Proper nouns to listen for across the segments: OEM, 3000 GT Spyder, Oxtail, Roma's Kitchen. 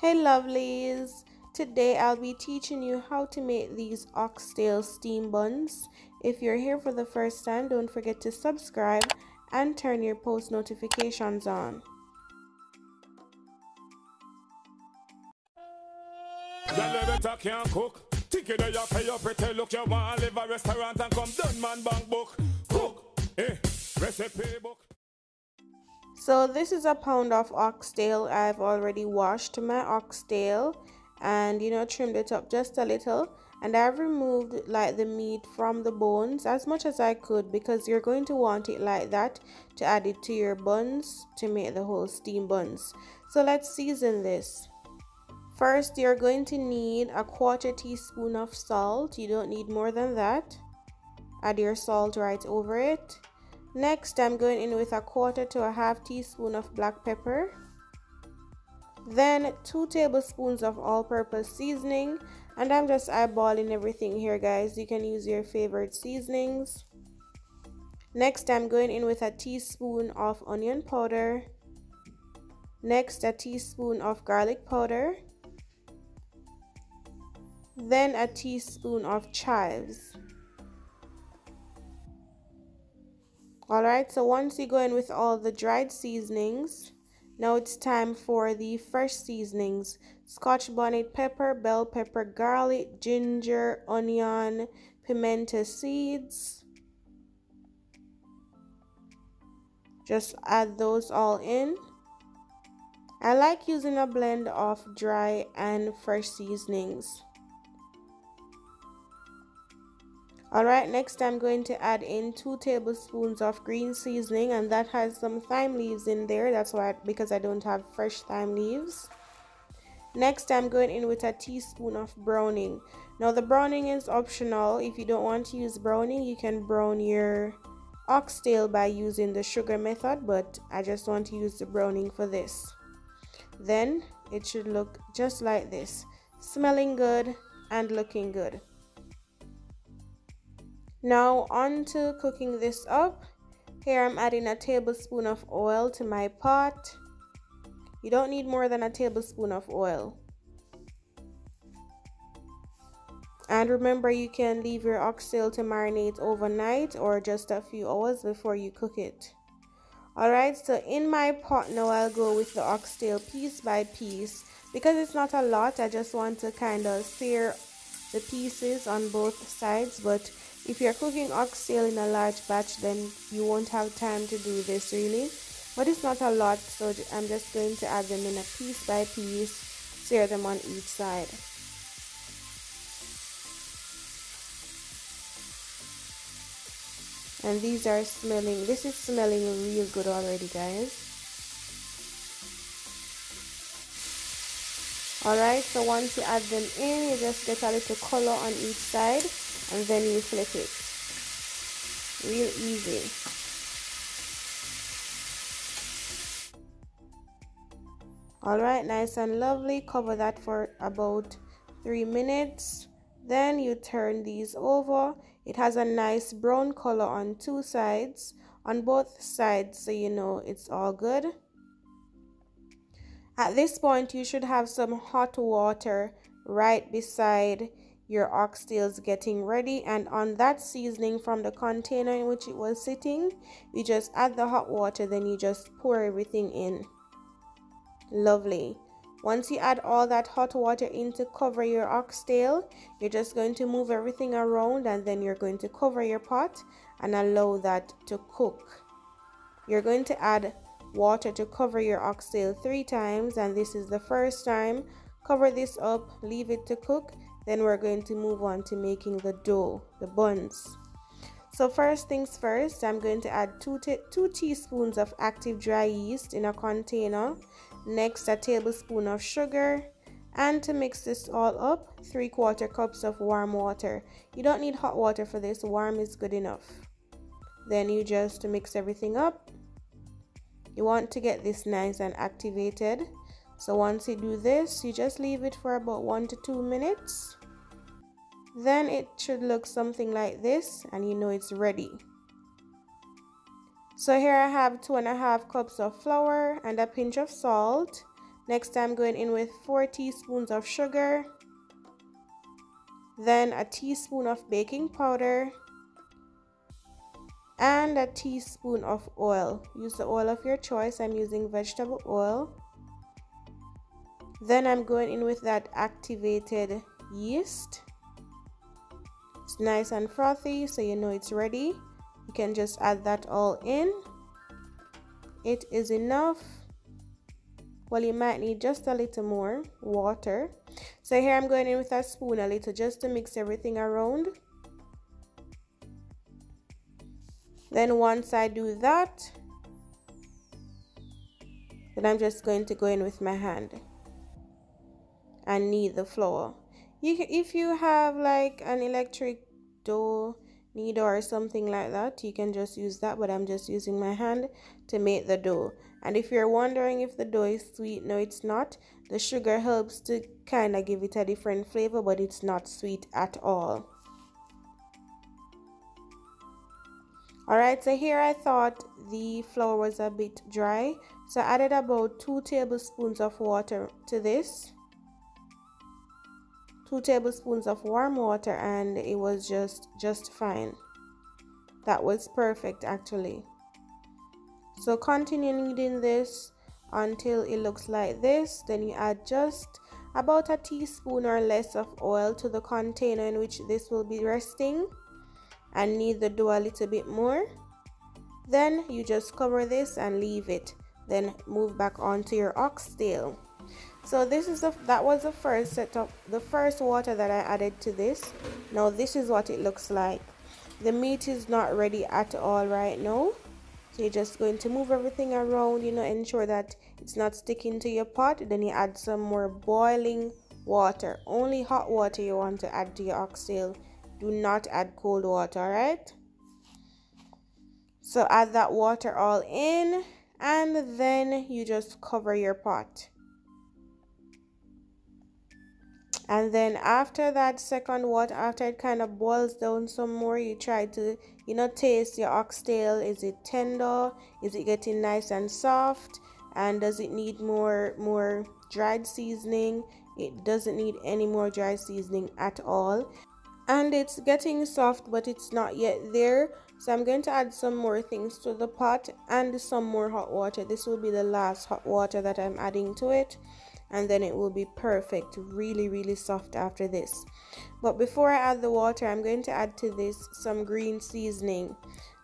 Hey lovelies, today I'll be teaching you how to make these oxtail steam buns. If you're here for the first time, don't forget to subscribe and turn your post notifications on. So this is a pound of oxtail. I've already washed my oxtail and trimmed it up just a little, and I've removed the meat from the bones as much as I could, because you're going to want it like that to add it to your buns to make the whole steam buns. So let's season this. First, you're going to need a 1/4 teaspoon of salt. You don't need more than that. Add your salt right over it. Next, I'm going in with 1/4 to 1/2 teaspoon of black pepper. Then 2 tablespoons of all-purpose seasoning. And I'm just eyeballing everything here, guys. You can use your favorite seasonings. Next, I'm going in with 1 teaspoon of onion powder. Next, 1 teaspoon of garlic powder. Then 1 teaspoon of chives. Alright, so once you go in with all the dried seasonings, now it's time for the fresh seasonings. Scotch bonnet pepper, bell pepper, garlic, ginger, onion, pimento seeds. Just add those all in. I like using a blend of dry and fresh seasonings. Alright, next I'm going to add in 2 tablespoons of green seasoning, and that has some thyme leaves in there. That's why, because I don't have fresh thyme leaves. Next, I'm going in with 1 teaspoon of browning. Now the browning is optional. If you don't want to use browning, you can brown your oxtail by using the sugar method, but I just want to use the browning for this. Then it should look just like this, smelling good and looking good. Now on to cooking this up. Here I'm adding 1 tablespoon of oil to my pot. You don't need more than 1 tablespoon of oil. And remember, you can leave your oxtail to marinate overnight or just a few hours before you cook it. Alright, so in my pot now I'll go with the oxtail piece by piece. Because it's not a lot, I just want to kind of sear the pieces on both sides, but if you're cooking oxtail in a large batch, then you won't have time to do this really. But it's not a lot, so I'm just going to add them in a piece by piece, sear them on each side. And these are smelling, this is smelling real good already, guys. Alright, so once you add them in, you just get a little color on each side. And then you flip it. Real easy. Alright, nice and lovely. Cover that for about 3 minutes. Then you turn these over. It has a nice brown color on both sides, so you know it's all good. At this point, you should have some hot water right beside your oxtails getting ready, and on that seasoning from the container in which it was sitting, you just add the hot water, then you just pour everything in. Lovely. Once you add all that hot water in to cover your oxtail, you're just going to move everything around, and then you're going to cover your pot and allow that to cook. You're going to add water to cover your oxtail 3 times, and this is the first time. Cover this up, leave it to cook. Then we're going to move on to making the dough, the buns. So first things first, I'm going to add two teaspoons of active dry yeast in a container. Next, 1 tablespoon of sugar. And to mix this all up, 3/4 cups of warm water. You don't need hot water for this, warm is good enough. Then you just mix everything up. You want to get this nice and activated. So once you do this, you just leave it for about 1 to 2 minutes. Then it should look something like this, and you know it's ready. So here I have 2 1/2 cups of flour and a pinch of salt. Next, I'm going in with 4 teaspoons of sugar, then a teaspoon of baking powder and a teaspoon of oil. Use the oil of your choice. I'm using vegetable oil. Then I'm going in with that activated yeast. It's nice and frothy, so you know it's ready. You can just add that all in. It is enough. Well, you might need just a little more water. So here I'm going in with a spoon, a little, just to mix everything around. Then once I do that, then I'm just going to go in with my hand and knead the flour. If you have like an electric dough kneader or something like that, you can just use that, but I'm just using my hand to make the dough. And if you're wondering if the dough is sweet, no, it's not. The sugar helps to kind of give it a different flavor, but it's not sweet at all. Alright, so here I thought the flour was a bit dry, so I added about 2 tablespoons of water to this. 2 tablespoons of warm water, and it was just fine. That was perfect actually. So continue kneading this until it looks like this. Then you add just about a teaspoon or less of oil to the container in which this will be resting, and knead the dough a little bit more. Then you just cover this and leave it, then move back onto your oxtail. So this is that was the first setup, the first water that I added to this. Now this is what it looks like. The meat is not ready at all right now, so you're just going to move everything around, you know, ensure that it's not sticking to your pot. Then you add some more boiling water. Only hot water you want to add to your oxtail. Do not add cold water, alright? So add that water all in, and then you just cover your pot. And then after that second water, after it kind of boils down some more, you try to, you know, taste your oxtail. Is it tender? Is it getting nice and soft? And does it need more dried seasoning? It doesn't need any more dried seasoning at all. And it's getting soft, but it's not yet there, so I'm going to add some more things to the pot and some more hot water. This will be the last hot water that I'm adding to it, and then it will be perfect, really soft after this. But before I add the water, I'm going to add to this some green seasoning,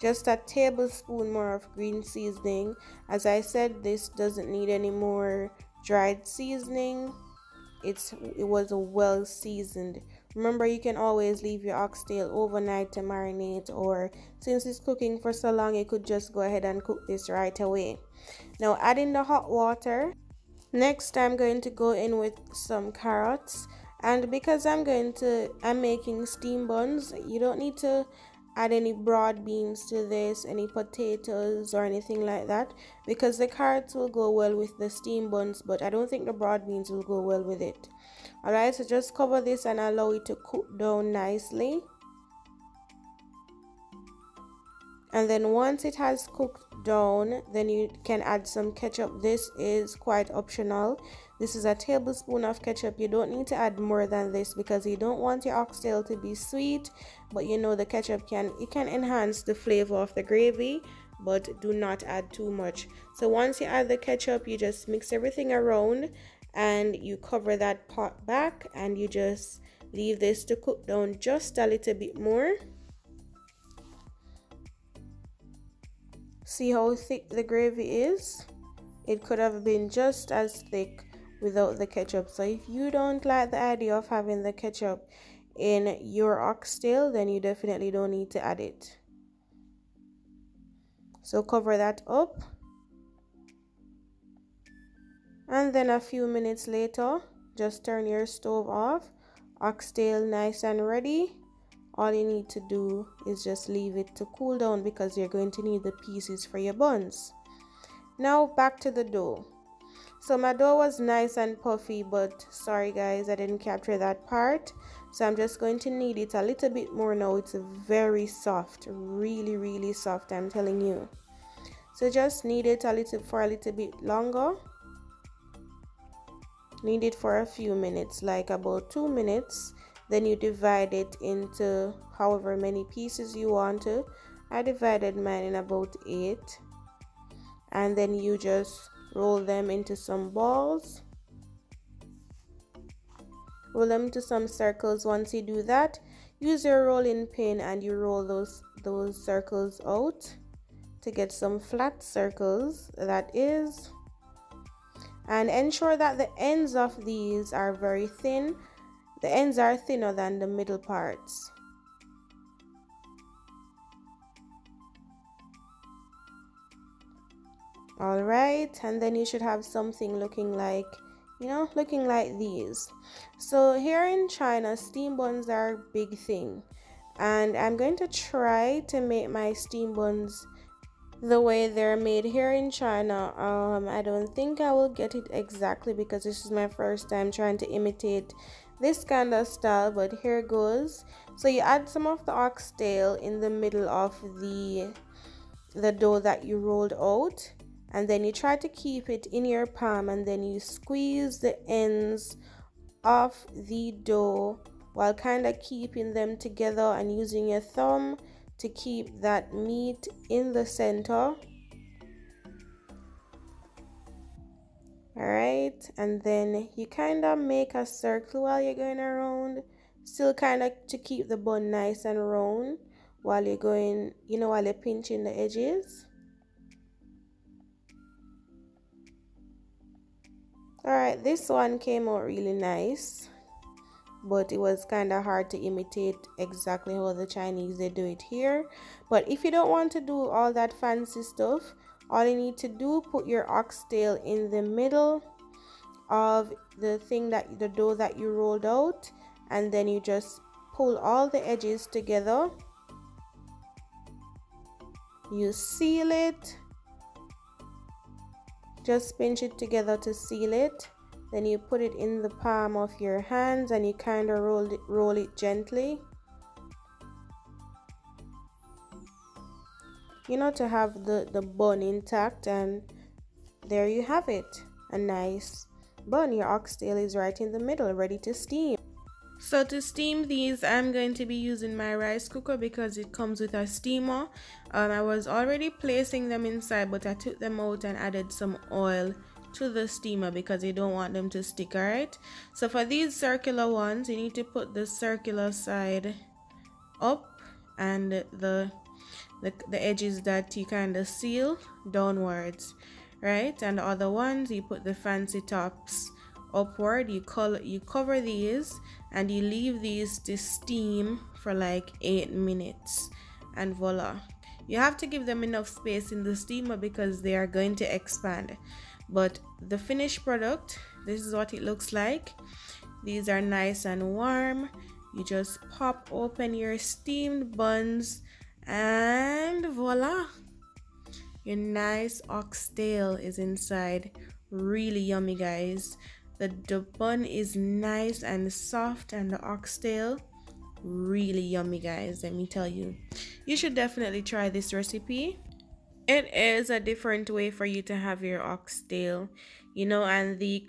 just a tablespoon more of green seasoning. As I said, this doesn't need any more dried seasoning. It was well seasoned. Remember, you can always leave your oxtail overnight to marinate, or since it's cooking for so long, you could just go ahead and cook this right away. Now add in the hot water. Next, I'm going to go in with some carrots, and because I'm making steam buns, you don't need to add any broad beans to this, any potatoes or anything like that, because the carrots will go well with the steam buns, but I don't think the broad beans will go well with it. Alright, so just cover this and allow it to cook down nicely. And then once it has cooked down, then you can add some ketchup. This is quite optional. This is a tablespoon of ketchup. You don't need to add more than this because you don't want your oxtail to be sweet, but you know the ketchup can enhance the flavor of the gravy, but do not add too much. So once you add the ketchup, you just mix everything around and you cover that pot back, and you just leave this to cook down just a little bit more. See how thick the gravy is? It could have been just as thick without the ketchup. So if you don't like the idea of having the ketchup in your oxtail, then you definitely don't need to add it. So cover that up, and then a few minutes later, just turn your stove off. Oxtail nice and ready. All you need to do is just leave it to cool down because you're going to need the pieces for your buns. Now back to the dough. So my dough was nice and puffy, but sorry guys, I didn't capture that part. So I'm just going to knead it a little bit more now. It's very soft, really soft, I'm telling you. So just knead it for a little bit longer. Knead it for a few minutes, like about 2 minutes. Then you divide it into however many pieces you want to. I divided mine in about 8, and then you just roll them into some balls. Roll them into some circles. Once you do that, use your rolling pin and you roll those circles out to get some flat circles, that is. And ensure that the ends of these are very thin. The ends are thinner than the middle parts. All right, and then you should have something looking like, you know, looking like these. So here in China, steam buns are a big thing, and I'm going to try to make my steam buns the way they're made here in China. I don't think I will get it exactly because this is my first time trying to imitate this kind of style, but here goes. So you add some of the oxtail in the middle of the dough that you rolled out, and then you try to keep it in your palm, and then you squeeze the ends of the dough while kind of keeping them together and using your thumb to keep that meat in the center. All right, and then you kind of make a circle while you're going around, still kind of to keep the bun nice and round while you're going, you know, while you're pinching the edges. Alright, this one came out really nice, but it was kind of hard to imitate exactly how the Chinese they do it here. But if you don't want to do all that fancy stuff, all you need to do, put your oxtail in the middle of the dough that you rolled out, and then you just pull all the edges together. You seal it. Just pinch it together to seal it. Then you put it in the palm of your hands and you kind of roll it gently, you know, to have the bun intact. And there you have it, a nice bun. Your oxtail is right in the middle, ready to steam. So to steam these, I'm going to be using my rice cooker because it comes with a steamer. I was already placing them inside, but I took them out and added some oil to the steamer because you don't want them to stick, alright? So for these circular ones, you need to put the circular side up and the edges that you kind of seal downwards, right? And the other ones, you put the fancy tops upward. You cover these and you leave these to steam for like 8 minutes, and voila. You have to give them enough space in the steamer because they are going to expand. But the finished product, this is what it looks like. These are nice and warm. You just pop open your steamed buns and voila, your nice oxtail is inside. Really yummy, guys. The bun is nice and soft, and the oxtail, really yummy, guys. Let me tell you, you should definitely try this recipe. It is a different way for you to have your oxtail, you know. And the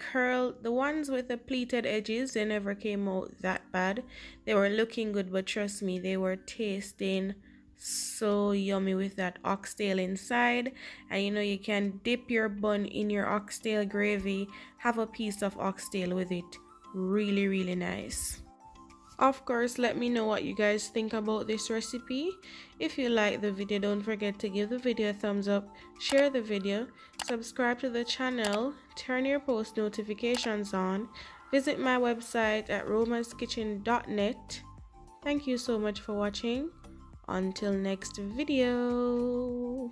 ones with the pleated edges, they never came out that bad. They were looking good, but trust me, they were tasting so yummy with that oxtail inside. And you know, you can dip your bun in your oxtail gravy, have a piece of oxtail with it. Really, really nice. Of course, let me know what you guys think about this recipe. If you like the video, don't forget to give the video a thumbs up, share the video, subscribe to the channel, turn your post notifications on, visit my website at romaskitchen.net. Thank you so much for watching. Until next video.